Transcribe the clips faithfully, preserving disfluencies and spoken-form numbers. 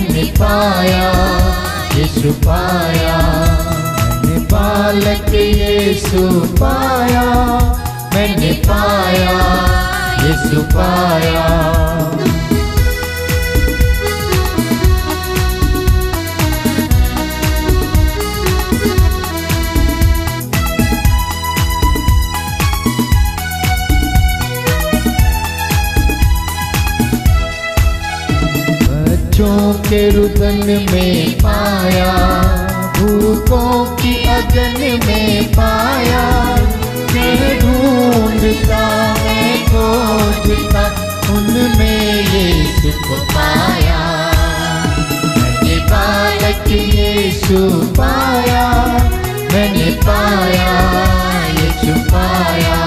मैंने पाया यीशु पाया, मैंने बालक यीशु पाया, मैंने पाया यीशु पाया। बच्चों के रुदन में पाया, भूखों की अगन में पाया, मैं ढूंढता मैं खोजता उनमें यीशु को पाया, मैंने बालक यीशु पाया, मैंने पाया यीशु पाया।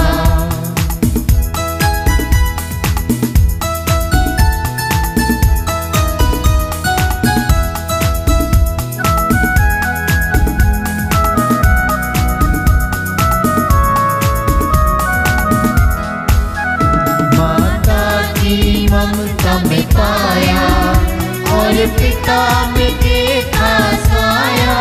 ममता में पाया और पिता में देखा साया,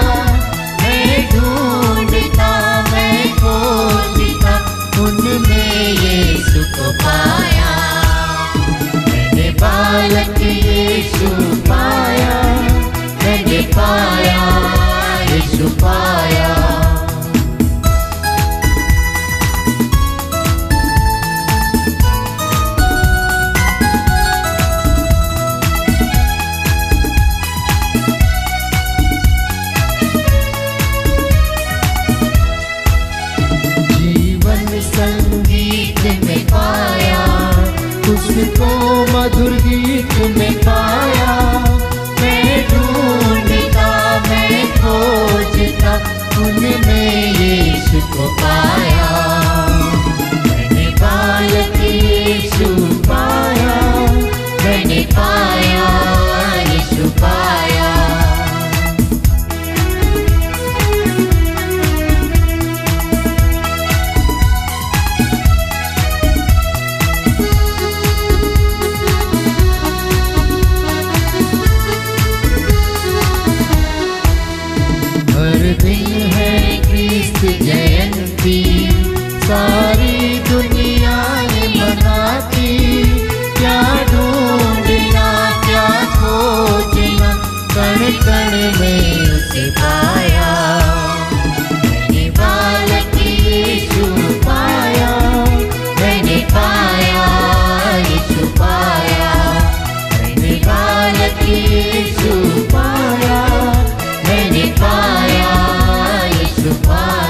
मैं ढूंढता मैं खोजता उनमें यीशु को पाया, मैंने बालक यीशु पाया, मैंने पाया यीशु पाया। उसको मधुर गीत में पाया, मैं ढूंढता मैं खोजता उनमें यीशु को पाया, मैंने बालक यीशु पाया, मैंने पाया यीशु पाया। सारी दुनिया ये मनाती, क्या ढूंढना क्या खोजना कण कण में उसे पाया, मैंने बालक यीशु पाया, मैंने पाया यीशु पाया, मैंने बालक यीशु पाया, मैंने पाया यीशु पाया।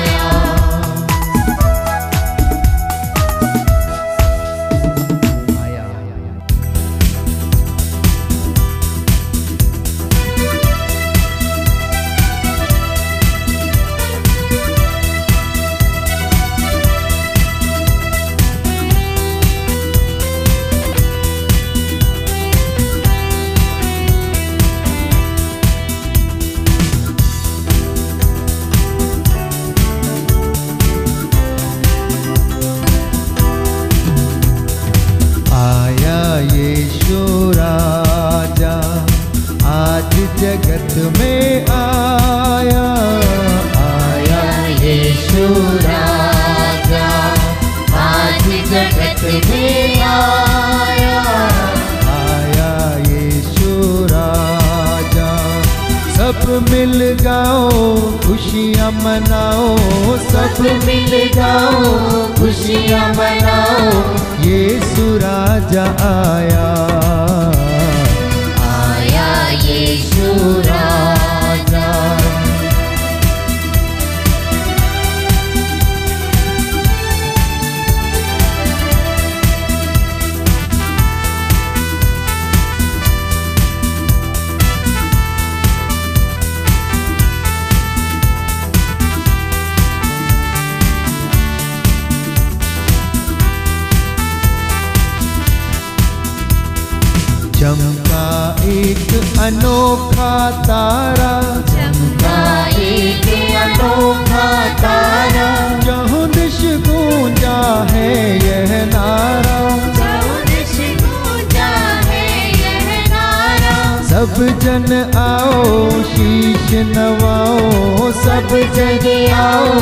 सब जन आओ शीश नवाओ, सब जन आओ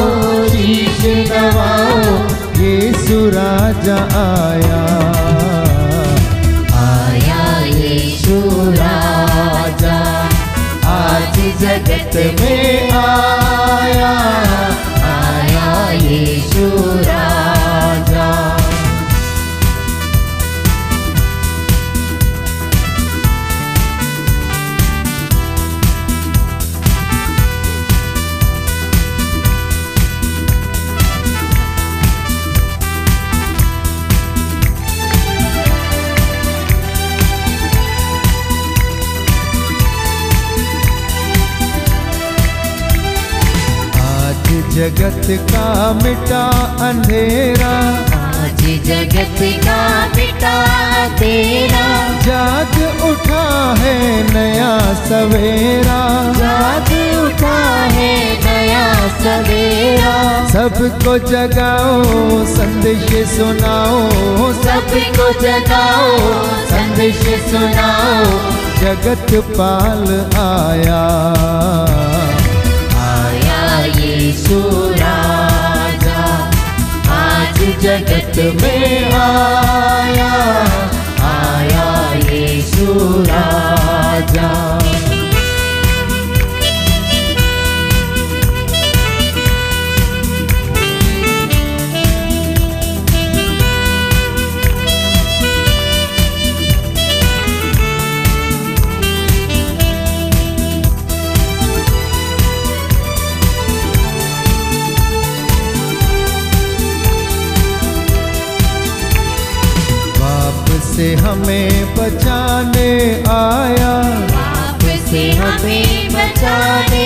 शीश नवाओ, यीशु राजा आया, आया यीशु राजा, आज जगत में आया, आया यीशु राजा। जगत का मिटा अंधेरा, आज जगत का मिटा अंधेरा, जाग उठा है नया सवेरा, जाग उठा है नया सवेरा। सबको जगाओ संदेश सुनाओ, सबको जगाओ संदेश सुनाओ, जगत पाल आया, यीशु राजा, आज जगत में आया, आया यीशु राजा। से हमें बचाने आया, बाप से हमें बचाने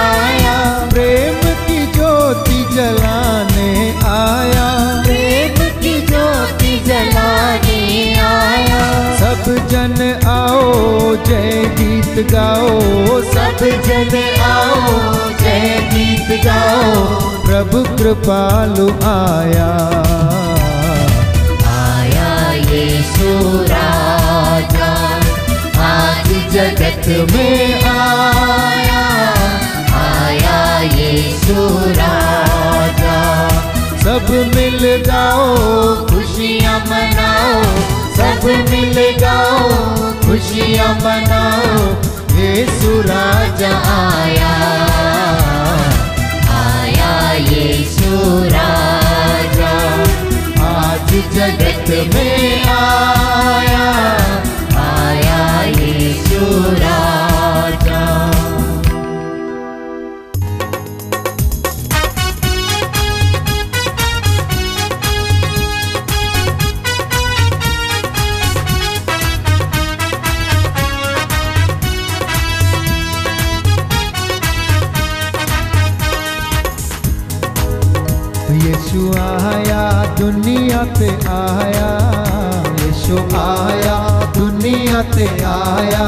आया, प्रेम की ज्योति जलाने आया, प्रेम की ज्योति जलाने आया। सब जन आओ जय गीत गाओ, सब जन आओ जय गीत गाओ, प्रभु कृपालु आया, यीशु राजा, आज जगत में आया, आया यीशु राजा। सब मिल जाओ खुशियाँ मनाओ, सब मिल जाओ खुशियाँ मनाओ, यीशु राजा आया, आया यीशु राजा, आज जगत में आया, आया यीशु राजा। यीशु आया दुनिया पे आया, यीशु आया दुनिया ते आया,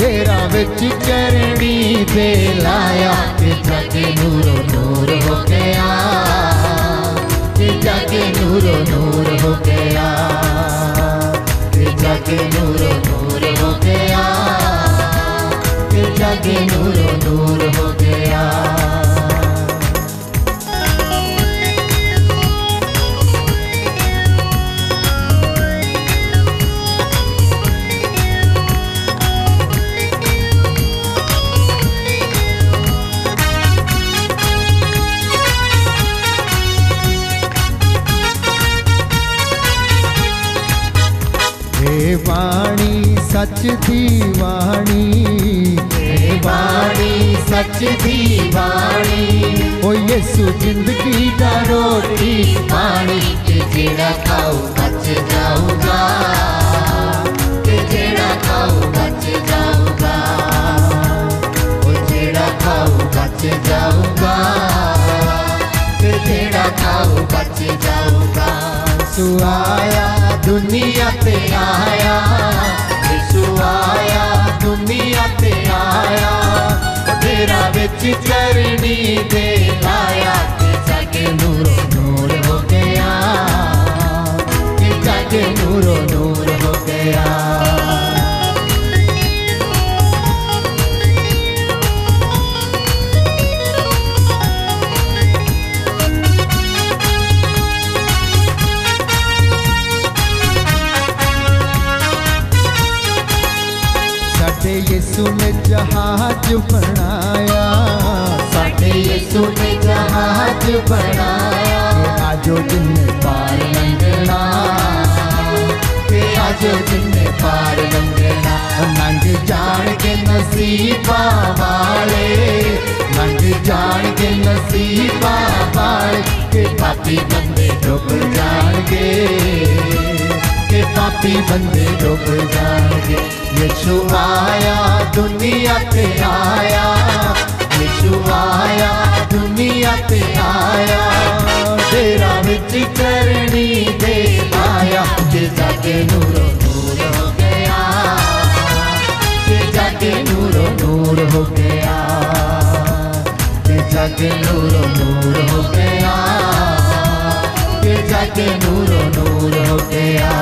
डेरा विच करनी दे लाया, ते जाके नूरो नूर हो गया, ते जाके नूरो नूर हो गया, ते जाके नूरो नूर हो गया, ते जाके नूरो नूर हो गया। वाणी सच दी वाणी, वाणी सच दी वाणी, ओ यीशु जिंदगी दा रोटी पानी, ते जेड़ा खाओ बच जाऊगा, ते जेड़ा खाओ बच जाऊगा, ओ जेड़ा खाओ बच जाऊगा, ते जेड़ा खाओ बच जाऊगा। यीशु आया दुनिया पे आया, यीशु आया दुनिया पे आया, तेरा बिच चरणी दे लाया, ते जाके नूरो नूर हो गया, ते जाके नूरो नूर हो गया। साडे यीशु ने जहाज बनाया, साडे यीशु ने जहाज बनाया। आजो दिन पार लंघना, आजो दिन पार लंघना। लंघ जान के नसीबा वाले, लंघ जान के नसीबा वाले। के पापी बंदे डूब जाएंगे, के पापी बंदे डूब जाएंगे। यीशु आया दुनिया पे आया, यीशु आया दुनिया पे आया। तेरा विच करनी दे आया, जे जाके नूरो नूर हो गया, जे जाके नूरो नूर हो गया, जे जाके नूरो नूर हो गया, जे जाके नूरो नूर हो गया।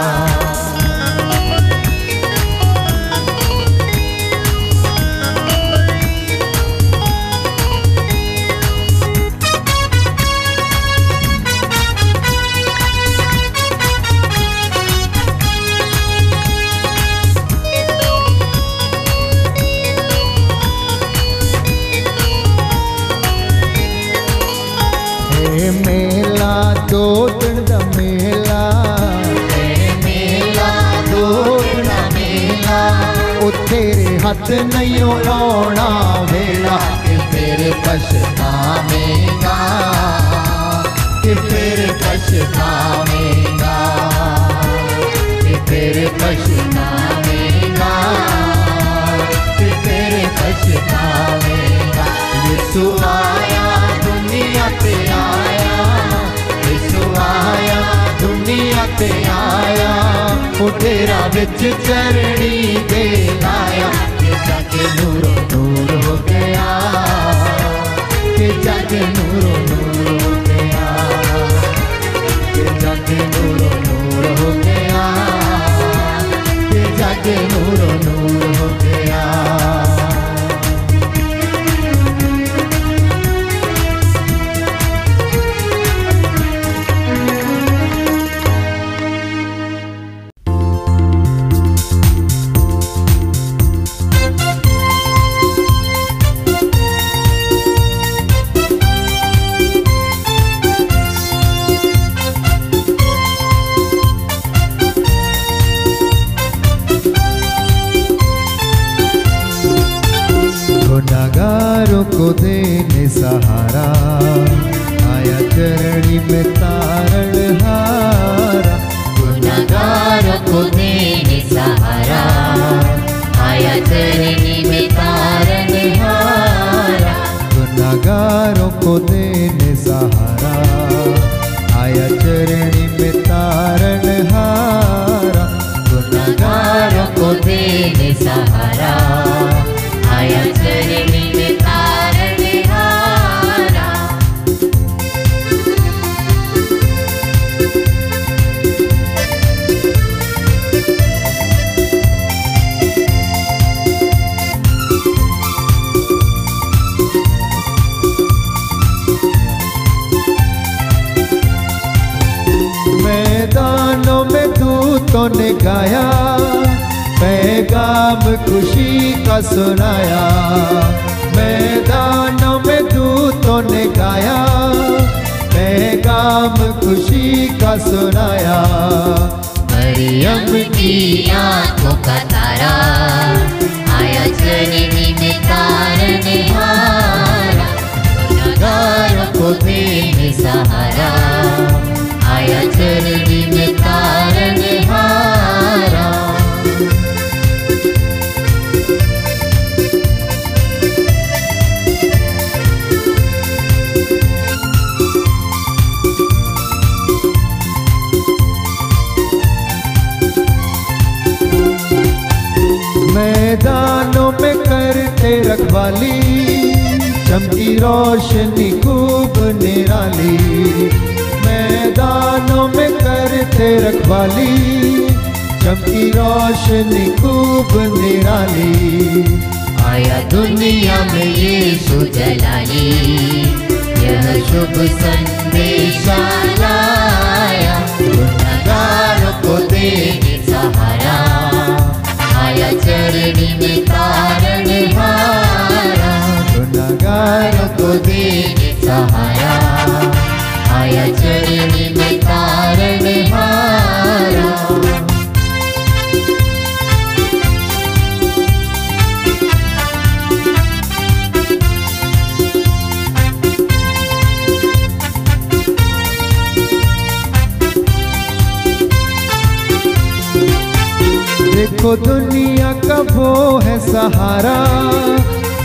मेला दो दिन दा मेला, मेला दो दिन दा मेला। ओ तेरे हथ नहीं आना वेला, कि फिर पछतावेगा, कि फिर पछतावेगा, कि फिर पछतावेगा, कि फिर पछतावेगा। यीशु आया दुनिया पे आया, यीशु आया दुनिया पे आया। ओ तेरा विच चरणी दे लाया, के जाके नूरो नूर हो गया, के जाके नूरो नूर हो गया, के जाके नूरो नूर हो गया, के जाके नूरो नूर हो गया। गुनाहगारों को देने सहारा आया, चरणी में तारणहारा। गुनाहगारों को देने सहारा आया, चरणी में तारणहारा। गुनाहगारों को देने सहारा आया, चरणी में तारणहारा। गुनाहगारों को देने सहारा आया, चरणी में तारणहारा। मैदानों में दूतों ने गाया, पैगाम खुशी का सुनाया। मैदानों में दूतों ने गाया, पैगाम खुशी का सुनाया। मरियम की आंखों का तारा आया, चरणी में तारणहारा। गुनाहगारों को देने सहारा आया, चरणी में तारणहारा। मैदानों में करते रखवाली, चमकी रोशनी खूब निराली। मैदानों में करते रखवाली, चमकी रोशनी खूब निराली। आया दुनिया में यीशु जलाली, यह शुभ संदेश लाया। गुनाहगारों को देने सहारा आया, चरणी करणी में कारण हारा, गुनहगारों को देने सहारा। आया चरणी में कारण हारा। देखो दुनिया का वो है सहारा,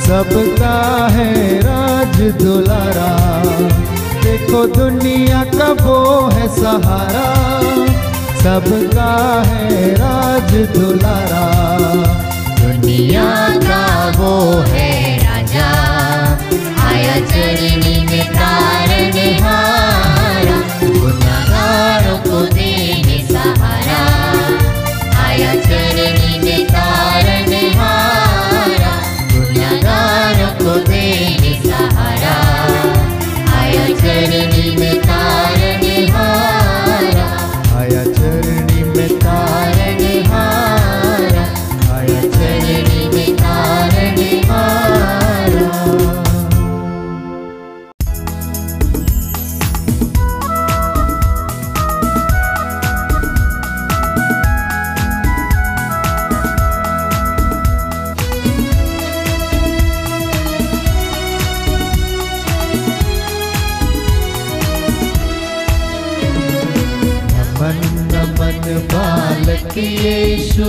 सबका है राज दुलारा। देखो दुनिया का वो है सहारा, सबका है राज दुलारा। दुनिया का वो है राजा, आया चरणी में कारण हारा, गुनहगारों को देने सहारा। आया चरणी में कारण हारा, गुनहगारों को देने सहारा। आया चरणी में कारण हारा, आया चरणी में कारण हारा, आया चरणी में कारण हारा। बालक यीशु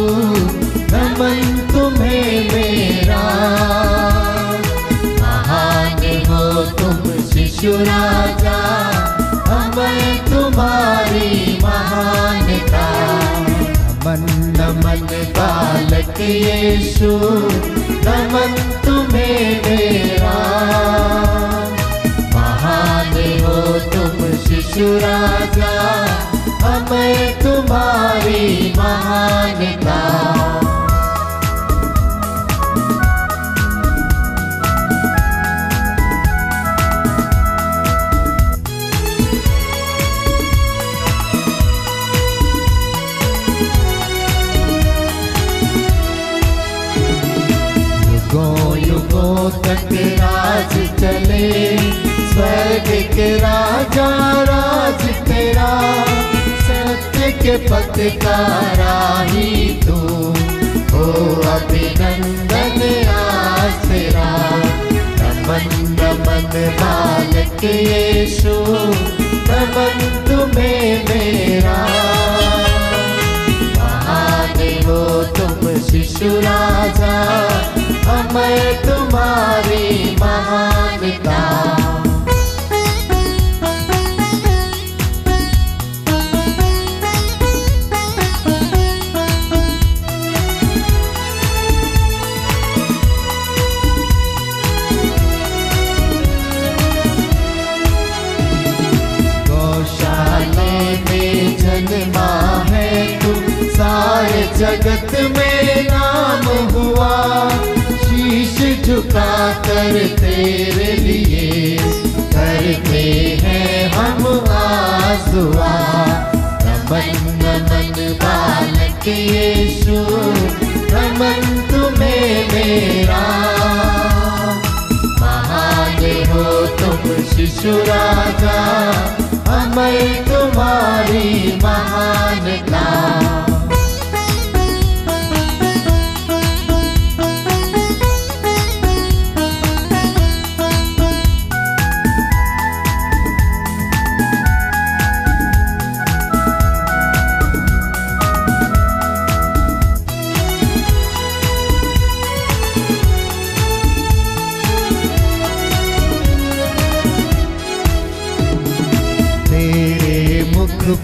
नमन तुम्हें मेरा, महान हो तुम शिशु राजा, हमें तुम्हारी महानता। नमन नमन बालक यीशु नमन तुम्हें मेरा, महान हो तुम शिशु राजा, हमें तुम्हारी महानता। युगों युगों तक राज चले, स्वर्ग के राजा राज तेरा। सत्य के पथ का राही तू हो, अभिनंदन आज तेरा। नमन नमन बालक यीशु नमन तुम्हें मेरा, महान हो तुम शिशु राजा, हमें तुम्हारी महानता। जन्मा है तू, सारे जगत में नाम हुआ, शीश झुका कर तेरे लिए करते हैं हम आज दुआ। नमन नमन बालक यीशु नमन तुम्हें मेरा, महान हो तुम शिशु राजा, हमें तुम्हारी महानता।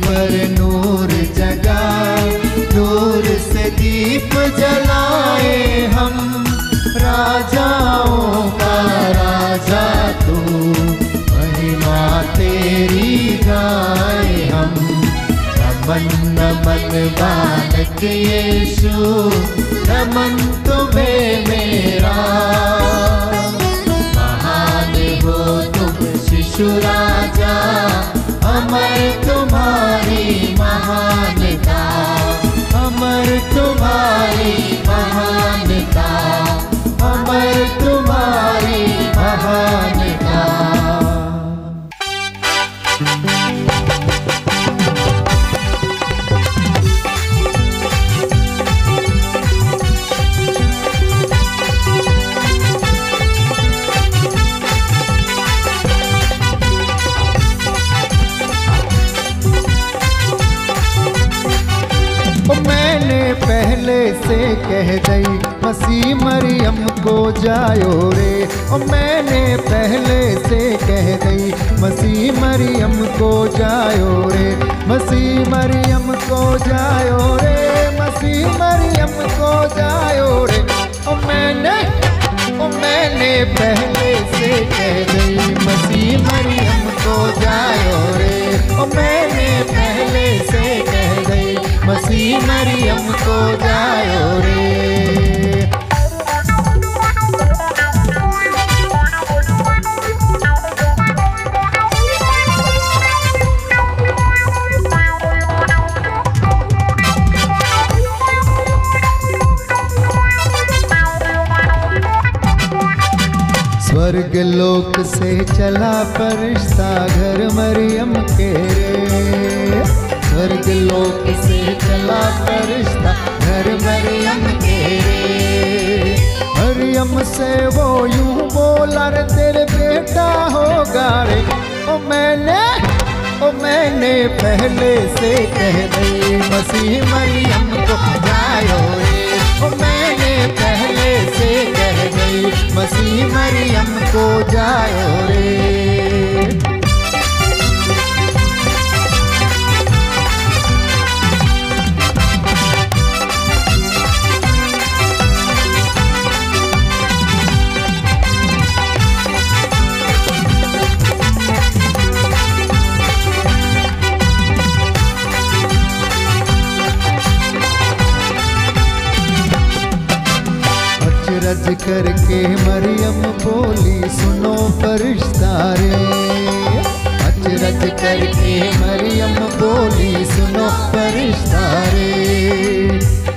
पर नूर जगा, नूर से दीप जलाए हम, राजाओं का राजा तू, महिमा तेरी गाए हम। नमन नमन बालक यीशु नमन तुम्हें मेरा, महान हो तुम शिशु राजा, अमर तुम्हारी महानता, अमर तुम्हारी महानता। मरियम को जायो रे, और मैंने पहले से कह दी मसीह मरियम को जायो रे, मसीह मरियम को जायो रे, मसीह मरियम को जायो रे, और मैंने और मैंने पहले से कह दी मसीह मरियम को जायो रे, और मैंने पहले से कह दी मसीह मरियम को जायो रे। स्वर्ग लोक से चला फरिश्ता घर मरियम के रे, स्वर्ग लोक से चला फरिश्ता घर मरियम के रे, मरियम से वो यूं बोला रे तेरे बेटा होगा रे, ओ मैंने ओ मैंने पहले से कह दी मसीह मरियम को जायो रे, ओ मैंने पहले से कह दी मसीह मरियम को जायो रे। अर्ज करके मरियम बोली सुनो फरिश्ता रे, अर्ज करके मरियम बोली सुनो फरिश्ता रे,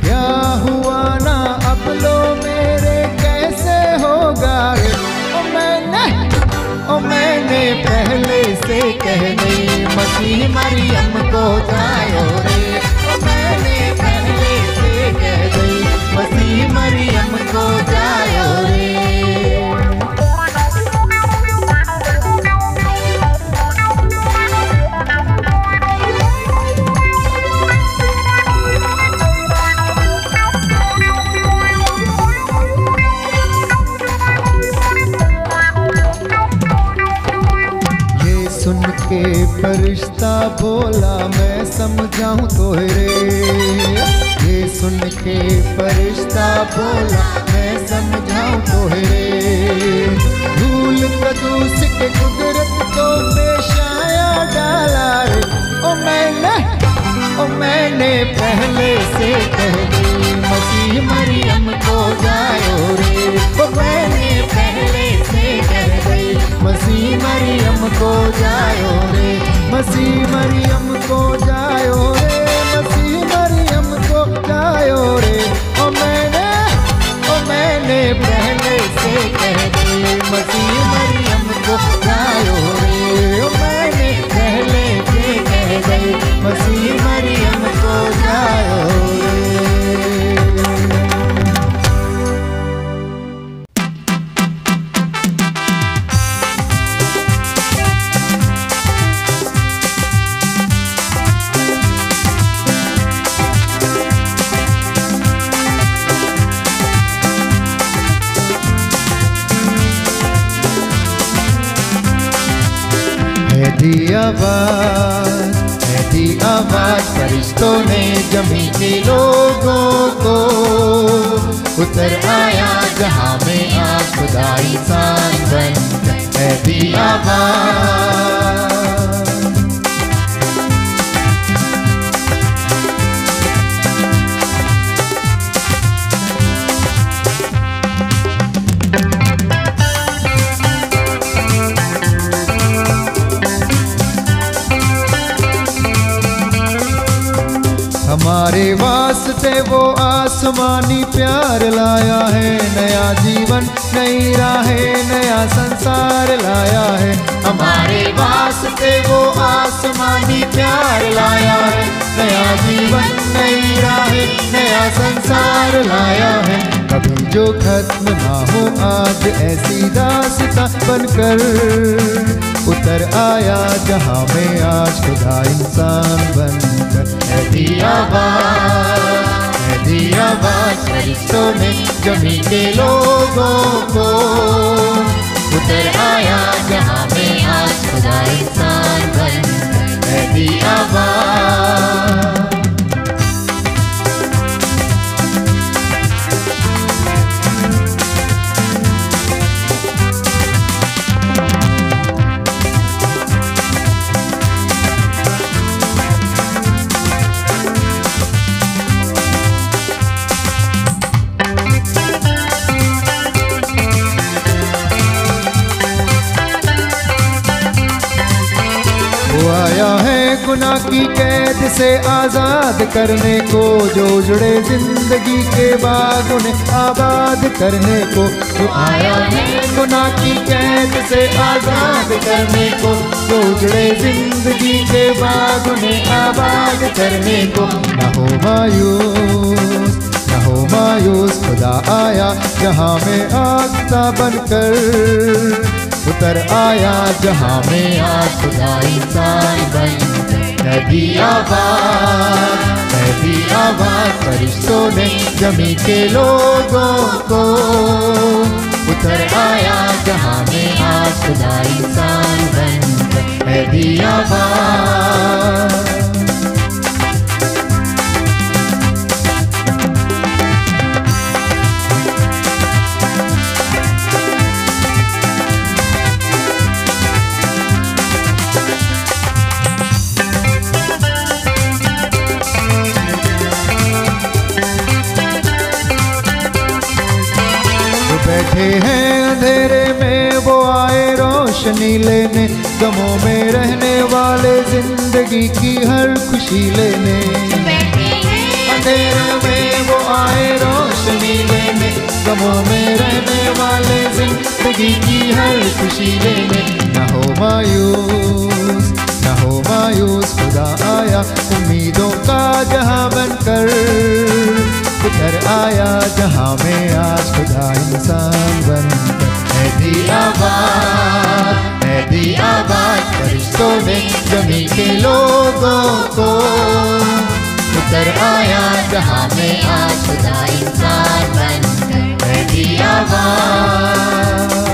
क्या हुआ ना अब लो मेरे कैसे होगा रे, ओ मैंने ओ मैंने पहले से कह दी मसीह मरियम को जायो रे, ओ मैंने पहले से कह दी मसीह मरियम को जायो रे। ये सुन के फरिश्ता बोला मैं समझाऊं तो रे, ये सुन के फरिश्ता बोला मैं समझाऊं तो रे, धूल कदूस के कुदरत को पेशाया डाला रे, ओ मैंने ओ मैंने पहले से कह दी मसीह मरियम को जायो रे, ओ मैंने पहले से कह दी मसीह मरियम को जायो रे, मसीह मरियम को जायो रे, मसीह मरियम को जायो रे, ओ मैंने ओ मैंने पहले से कह दी मसीह मरियम को जायो रे, ओ मैंने पहले से कह दी मसीह मरियम को जायो रे। आवाज ऐसी आवाज फरिश्तों ने जमी के लोगों को, उतर आया जहाँ में आ खुदा इंसान बनकर, ऐसी आवाज हमारे वास्ते वो आसमानी प्यार लाया है, नया जीवन नई राहें नया संसार लाया है, हमारे वास्ते वो आसमानी प्यार लाया है, नया जीवन नई राहें नया संसार लाया है, कभी जो खत्म ना हो आज ऐसी दास्तां बनकर, उतर आया जहाँ में आज खुदा इंसान बनकर, ऐसी आवाज भी आवाज फरिश्तों ने जमी के लोगों को, उतर आया जहाँ में आज खुदा इंसान बन भी आवाज। आया है गुनाह की कैद से आजाद करने को, जो जुड़े जिंदगी के बागों ने आबाद करने को। वो आया है गुनाह की कैद से आजाद करने को, जो जुड़े जिंदगी के बागों ने आबाद करने को। ना हो मायूस, ना हो मायूस, खुदा आया जहाँ में आस्था बनकर, उतर आया जहाँ में आज खुदा इंसान बन मैं भी आवाज, मैं भी आवाज। फरिश्तों ने जमी के लोगों को, उतर आया जहाँ में आज खुदा इंसान बन मैं भी आवाज। बैठे हैं अंधेरे में वो आए रोशनी लेने, गमों में रहने वाले जिंदगी की हर खुशी लेने। अंधेरे में वो आए रोशनी लेने, गमों में रहने वाले जिंदगी की हर खुशी लेने। ना हो मायूस, ना हो मायूस, खुदा आया उम्मीदों का जहां बनकर, उतर आया जहाँ में आज खुदा इंसान बन मैं भी आवाज, मैं भी आवाज। फरिश्तों ने जमी के लोगों को, उतर आया जहाँ में आज खुदा इंसान बन मैं भी आवाज।